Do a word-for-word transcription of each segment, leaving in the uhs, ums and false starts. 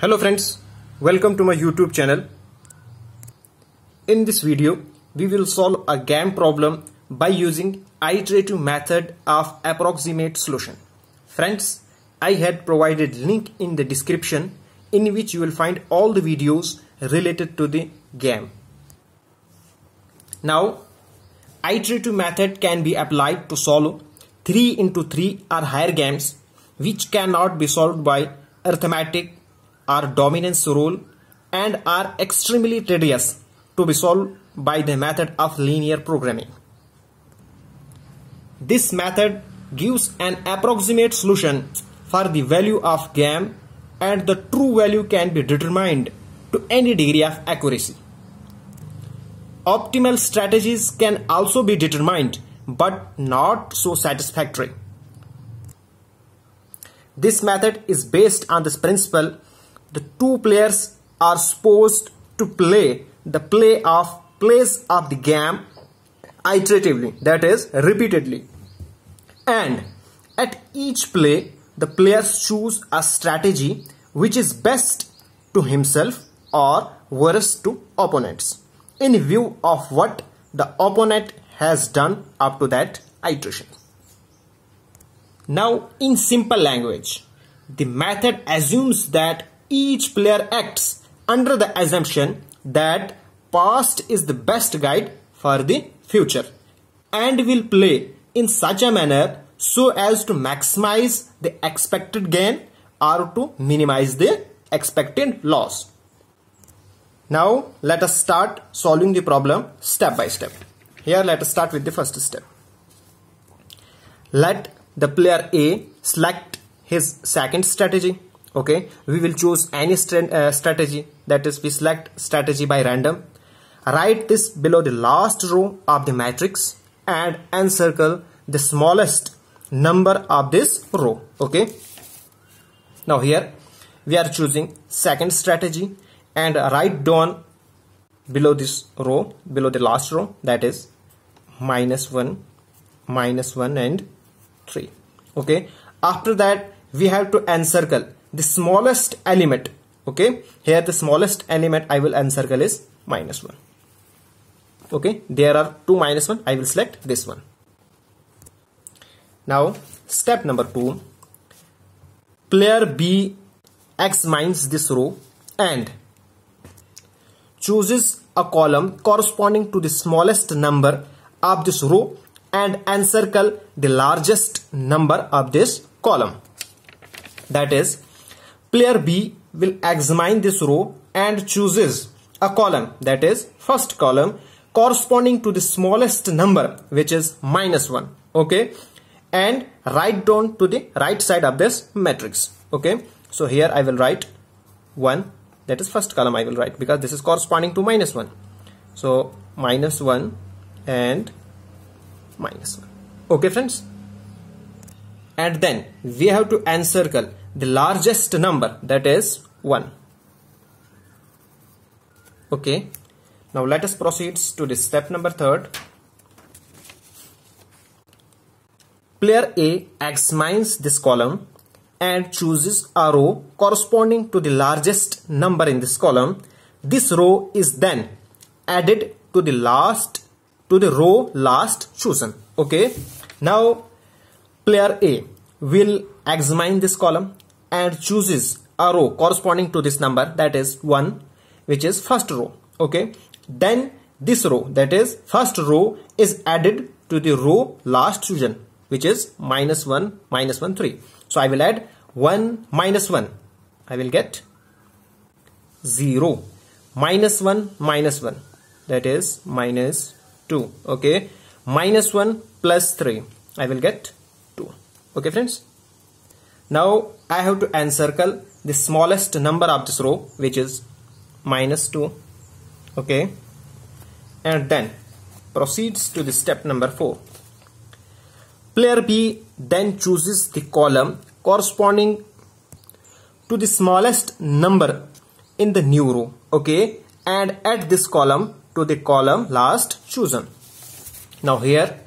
Hello friends, welcome to my YouTube channel. In this video, we will solve a G A M problem by using iterative method of approximate solution. Friends, I had provided link in the description in which you will find all the videos related to the G A M. Now, iterative method can be applied to solve three into three or higher G A Ms which cannot be solved by arithmetic or dominance rule and are extremely tedious to be solved by the method of linear programming. This method gives an approximate solution for the value of G A M and the true value can be determined to any degree of accuracy. Optimal strategies can also be determined but not so satisfactory. This method is based on this principle. The two players are supposed to play the play of plays of the game iteratively, that is repeatedly, and at each play the players choose a strategy which is best to himself or worst to opponents in view of what the opponent has done up to that iteration. Now, in simple language, the method assumes that each player acts under the assumption that past is the best guide for the future and will play in such a manner so as to maximize the expected gain or to minimize the expected loss. Now let us start solving the problem step by step. Here let us start with the first step. Let the player A select his second strategy. Okay, we will choose any st uh, strategy, that is we select strategy by random. Write this below the last row of the matrix and encircle the smallest number of this row. Okay, now here we are choosing second strategy and write down below this row, below the last row, that is minus one, minus one and three. Okay, after that we have to encircle the smallest element. Okay, here the smallest element I will encircle is minus one. Okay, there are two minus one, I will select this one. Now step number two, player B examines this row and chooses a column corresponding to the smallest number of this row and encircle the largest number of this column. That is, player B will examine this row and chooses a column, that is first column, corresponding to the smallest number, which is minus one. Okay, and write down to the right side of this matrix. Okay, so here I will write one, that is first column I will write because this is corresponding to minus one. So minus one and minus one. Okay friends, and then we have to encircle the largest number, that is one. Okay, now let us proceed to the step number third. Player A examines this column and chooses a row corresponding to the largest number in this column. This row is then added to the last to the row last chosen. Okay, now player A will examine this column and chooses a row corresponding to this number, that is one, which is first row. Okay, then this row, that is first row, is added to the row last chosen, which is minus one, minus one, three. So I will add one, minus one. I will get zero. Minus one, minus one. That is minus two. Okay, minus one plus three. I will get two. Okay friends, now I have to encircle the smallest number of this row, which is minus two. Okay, and then proceeds to the step number four. Player B then chooses the column corresponding to the smallest number in the new row. Okay, and add this column to the column last chosen. Now here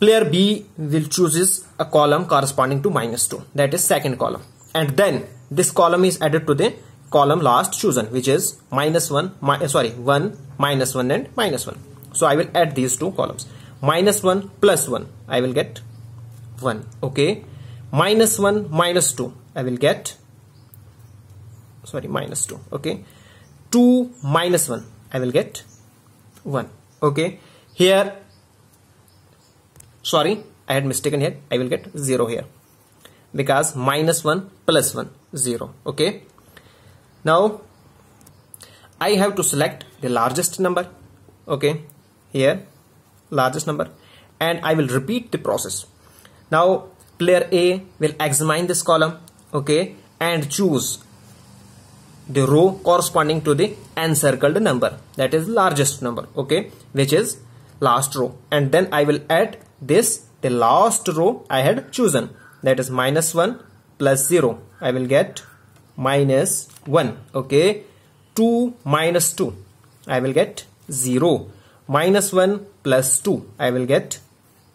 player B will chooses a column corresponding to minus two, that is second column, and then this column is added to the column last chosen, which is minus one, mi sorry, one, minus one and minus one. So I will add these two columns. Minus one plus one, I will get one. Okay. Minus one minus two, I will get, sorry, minus two. Okay. two minus one, I will get one. Okay. Here, sorry, I had mistaken here. I will get zero here, because minus one plus one, zero. Okay. Now, I have to select the largest number. Okay. Here, largest number. And I will repeat the process. Now, player A will examine this column. Okay. And choose the row corresponding to the encircled number. That is largest number. Okay. Which is last row. And then I will add this, the last row I had chosen. That is minus one plus zero. I will get minus one. Okay. two minus two. I will get zero. Minus one plus two. I will get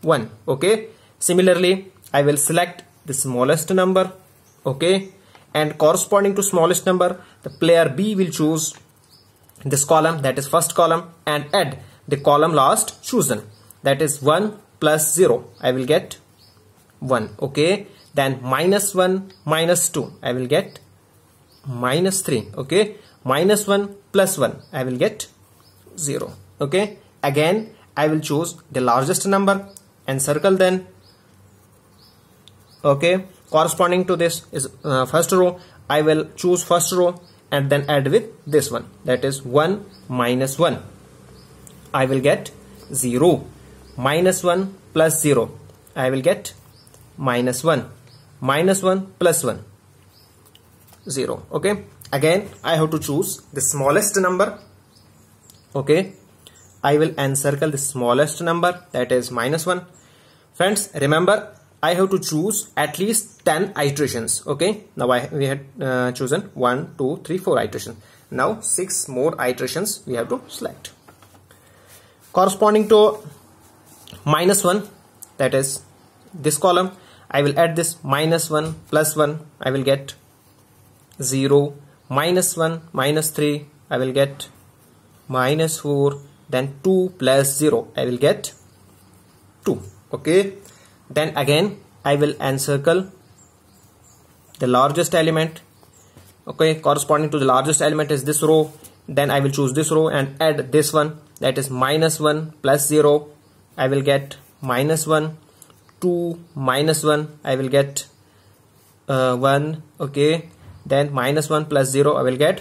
one. Okay. Similarly, I will select the smallest number. Okay. And corresponding to smallest number, the player B will choose this column. That is first column. And add the column last chosen. That is one plus zero. I will get one. Okay. Then minus one minus two, I will get minus three. Okay. Minus one plus one, I will get zero. Okay. Again, I will choose the largest number and circle then. Okay. Corresponding to this is uh, first row. I will choose first row and then add with this one. That is one minus one, I will get zero. Minus one plus zero, I will get minus one. Minus one plus one, zero. Okay. Again, I have to choose the smallest number. Okay. I will encircle the smallest number. That is minus one. Friends, remember, I have to choose at least ten iterations. Okay. Now I, we had uh, chosen one, two, three, four iterations. Now six more iterations we have to select. Corresponding to minus one, that is this column, I will add this minus one plus one, I will get zero. Minus one minus three, I will get minus four. Then two plus zero, I will get two. Okay. Then again, I will encircle the largest element. Okay. Corresponding to the largest element is this row. Then I will choose this row and add this one. That is minus one plus zero, I will get minus one. two minus one, I will get uh, one. Okay. Then minus one plus zero, I will get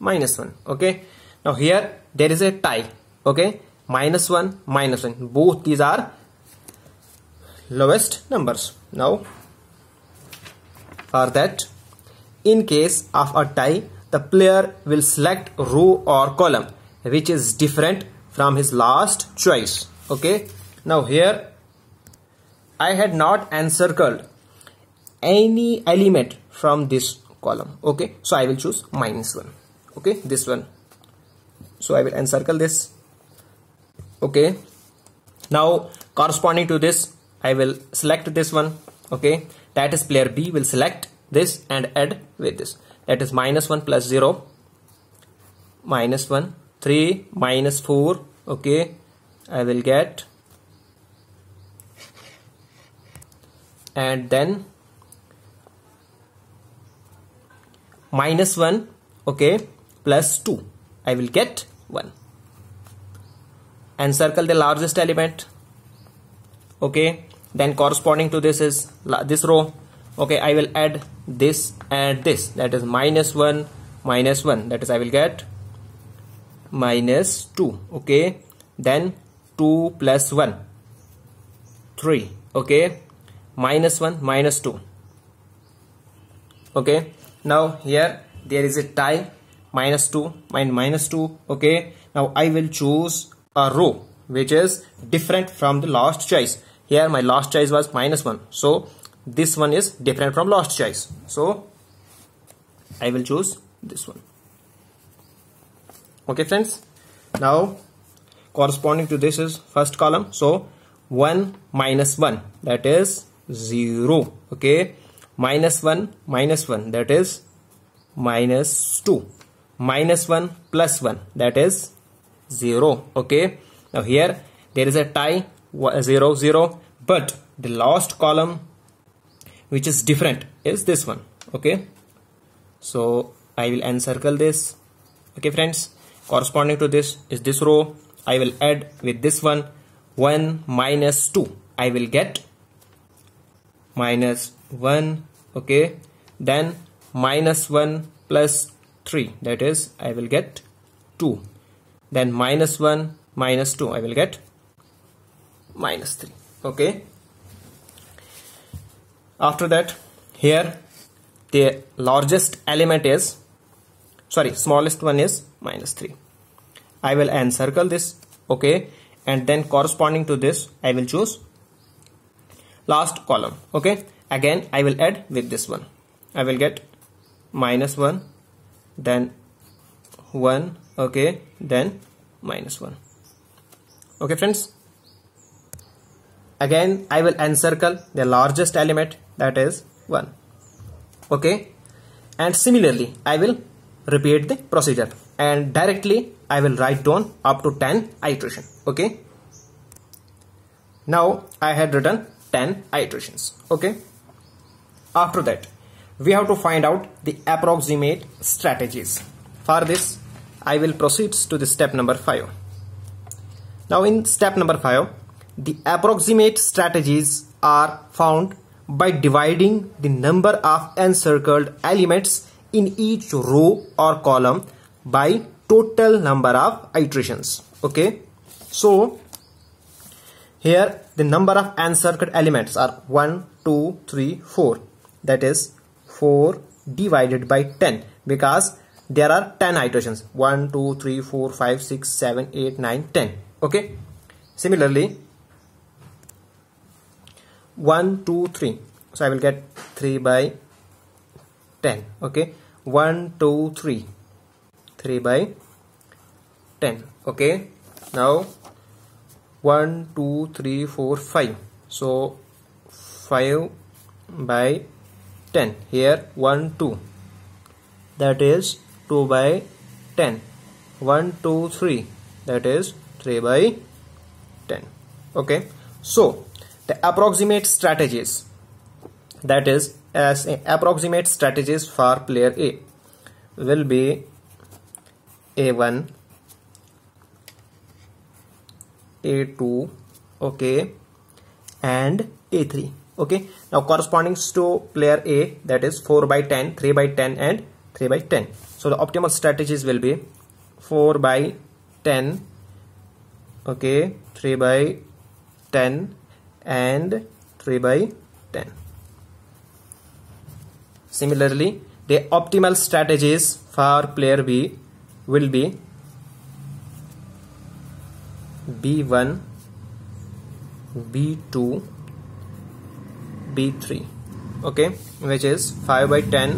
minus one. Okay. Now here there is a tie. Okay. Minus one, minus one, both these are lowest numbers. Now for that, in case of a tie, the player will select row or column which is different from his last choice. Okay. Now here I had not encircled any element from this column. Okay. So I will choose minus one. Okay. This one. So I will encircle this. Okay. Now corresponding to this, I will select this one. Okay. That is player B will select this and add with this. That is minus one plus zero. Minus one. three minus four. Okay. I will get. And then minus one, okay, plus two, I will get one. Encircle the largest element. Okay. Then corresponding to this is this row. Okay. I will add this and this. That is minus one, minus one. That is I will get minus two. Okay. Then two plus one, three. Okay. Minus one minus two. Okay. Now here there is a tie, minus two and minus two. Okay. Now I will choose a row which is different from the last choice. Here my last choice was minus one, so this one is different from last choice, so I will choose this one. Okay, friends. Now corresponding to this is first column, so one minus one, that is zero. Okay. minus one minus one, that is minus two, minus one plus one, that is zero. Okay, now here there is a tie zero zero, but the last column which is different is this one. Okay, so I will encircle this. Okay friends, corresponding to this is this row. I will add with this one one minus two, I will get minus one. Okay, then minus one plus three, that is I will get two, then minus one minus two, I will get minus three. Okay, after that here the largest element is, sorry, smallest one is minus three. I will encircle this. Okay, and then corresponding to this I will choose last column. Okay, again I will add with this one, I will get minus one, then one, okay, then minus one. Okay friends, again I will encircle the largest element, that is one. Okay, and similarly I will repeat the procedure, and directly I will write down up to ten iteration. Okay, now I had written ten iterations. Okay, after that we have to find out the approximate strategies. For this I will proceed to the step number five. Now in step number five, the approximate strategies are found by dividing the number of encircled elements in each row or column by total number of iterations. Okay, so here the number of encircled elements are one, two, three, four, that is four divided by ten, because there are ten iterations, one, two, three, four, five, six, seven, eight, nine, ten. Okay, similarly one, two, three, so I will get three by ten. Okay, one, two, three, three by ten. Okay, now one, two, three, four, five, so five by ten. Here one, two, that is two by ten. One, two, three, that is three by ten. Okay, so the approximate strategies, that is as a approximate strategies for player A will be A one, A two, okay, and A three. Okay, now corresponding to player A, that is four by ten, three by ten, and three by ten. So the optimal strategies will be four by ten, okay, three by ten, and three by ten. Similarly, the optimal strategies for player B will be B one, B two, B three. Okay, which is five by ten,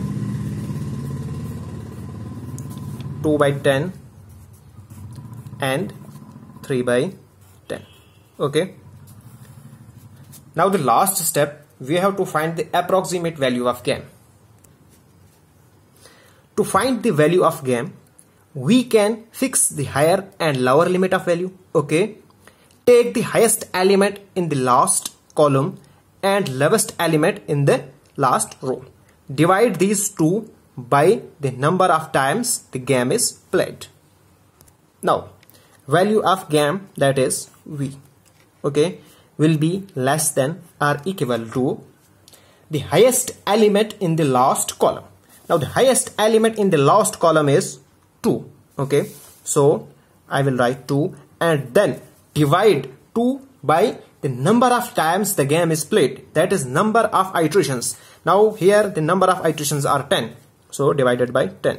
two by ten, and three by ten. Okay, now the last step, we have to find the approximate value of game. To find the value of game, we can fix the higher and lower limit of value. Okay, take the highest element in the last column and lowest element in the last row. Divide these two by the number of times the game is played. Now value of game, that is V, okay, will be less than or equal to the highest element in the last column. Now the highest element in the last column is two. Okay, so I will write two and then divide two by the number of times the game is played, that is number of iterations. Now here the number of iterations are ten, so divided by ten,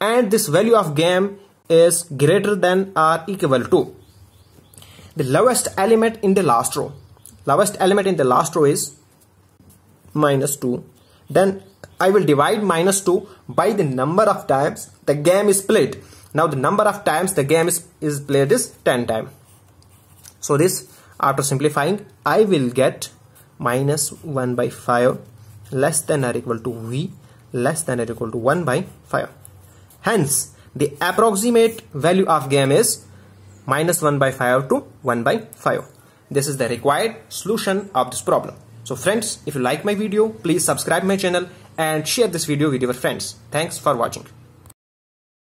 and this value of game is greater than or equal to the lowest element in the last row. Lowest element in the last row is minus two, then I will divide minus two by the number of times the game is played. Now the number of times the game is, is played is ten times. So this, after simplifying, I will get minus one by five, less than or equal to V less than or equal to one by five. Hence, the approximate value of gamma is minus one by five to one by five. This is the required solution of this problem. So friends, if you like my video, please subscribe my channel and share this video with your friends. Thanks for watching.